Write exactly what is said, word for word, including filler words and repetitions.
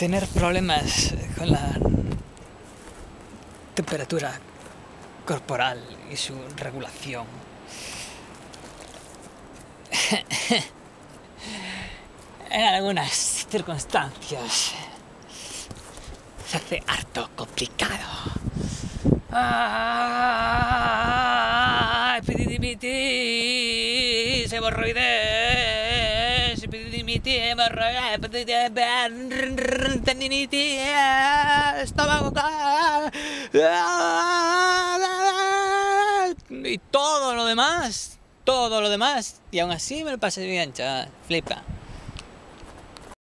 tener problemas con la temperatura corporal y su regulación. En algunas circunstancias se hace harto complicado. ¡Ah! ¡Epididimitis! ¡Hemorroides! ¡Epididimitis! ¡Hemorroides! ¡Epididimitis! ¡Tendinitis! ¡Estómago! Y todo lo demás, todo lo demás. Y aún así me lo pasé bien, chaval. Flipa.